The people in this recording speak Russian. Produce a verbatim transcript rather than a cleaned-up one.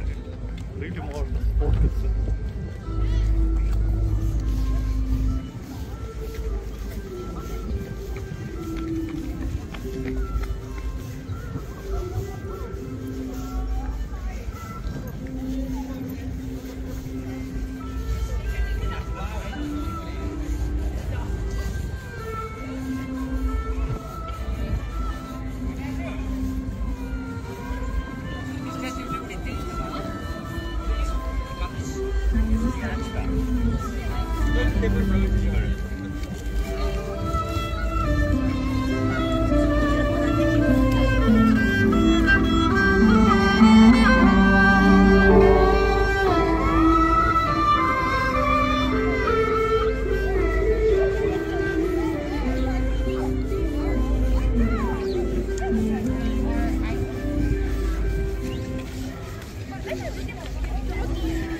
пары. Или можно споткаться. Thank you.